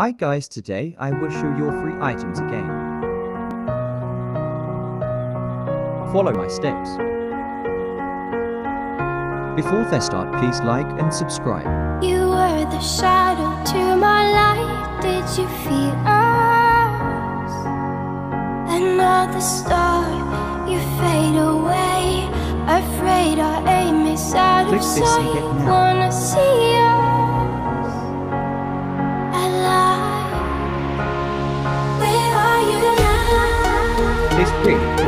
Hi guys, today I will show your free items again. Follow my steps. Before they start, please like and subscribe. You were the shadow to my light. Did you feel us? Another star, you fade away. Afraid our aim is out of sight. Wanna see us. Where are you now? It's great.